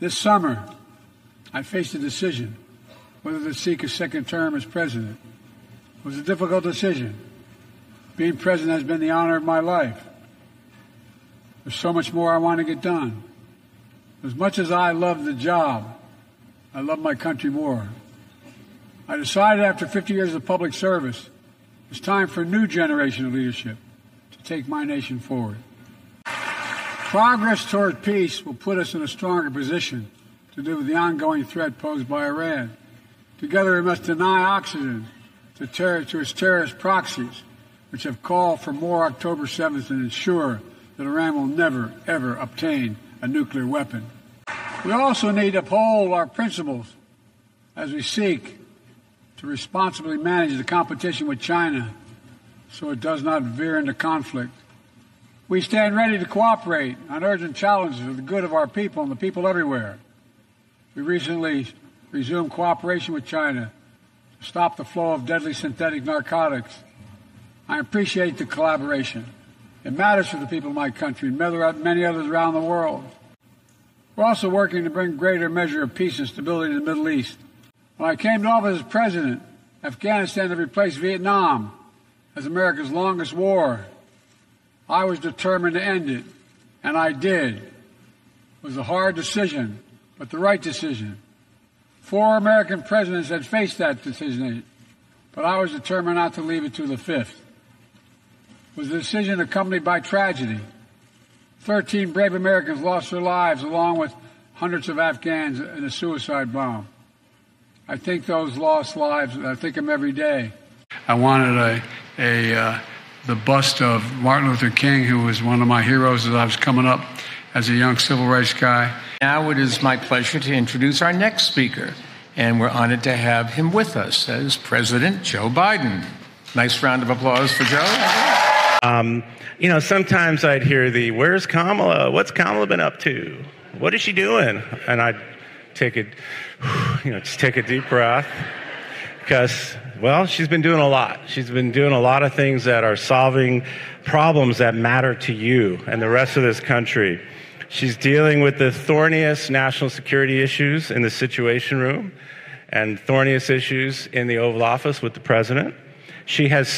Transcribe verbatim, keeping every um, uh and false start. This summer, I faced a decision whether to seek a second term as president. It was a difficult decision. Being president has been the honor of my life. There's so much more I want to get done. As much as I love the job, I love my country more. I decided after fifty years of public service, it's time for a new generation of leadership to take my nation forward. Progress toward peace will put us in a stronger position to deal with the ongoing threat posed by Iran. Together, we must deny oxygen to, terror, to its terrorist proxies, which have called for more October seventh and ensure that Iran will never, ever obtain a nuclear weapon. We also need to uphold our principles as we seek to responsibly manage the competition with China so it does not veer into conflict. We stand ready to cooperate on urgent challenges for the good of our people and the people everywhere. We recently resumed cooperation with China to stop the flow of deadly synthetic narcotics. I appreciate the collaboration. It matters for the people of my country and many others around the world. We're also working to bring greater measure of peace and stability to the Middle East. When I came to office as president, Afghanistan had replaced Vietnam as America's longest war. I was determined to end it, and I did. It was a hard decision, but the right decision. Four American presidents had faced that decision, but I was determined not to leave it to the fifth. It was a decision accompanied by tragedy. Thirteen brave Americans lost their lives, along with hundreds of Afghans in a suicide bomb. I think those lost lives, I think them every day. I wanted a... a uh... the bust of Martin Luther King, who was one of my heroes as I was coming up as a young civil rights guy. Now it is my pleasure to introduce our next speaker, and we're honored to have him with us as President Joe Biden. Nice round of applause for Joe. Um, you know, sometimes I'd hear the, where's Kamala? What's Kamala been up to? What is she doing? And I'd take a, you know, just take a deep breath. Because, well, she's been doing a lot. She's been doing a lot of things that are solving problems that matter to you and the rest of this country. She's dealing with the thorniest national security issues in the Situation Room and thorniest issues in the Oval Office with the president. She has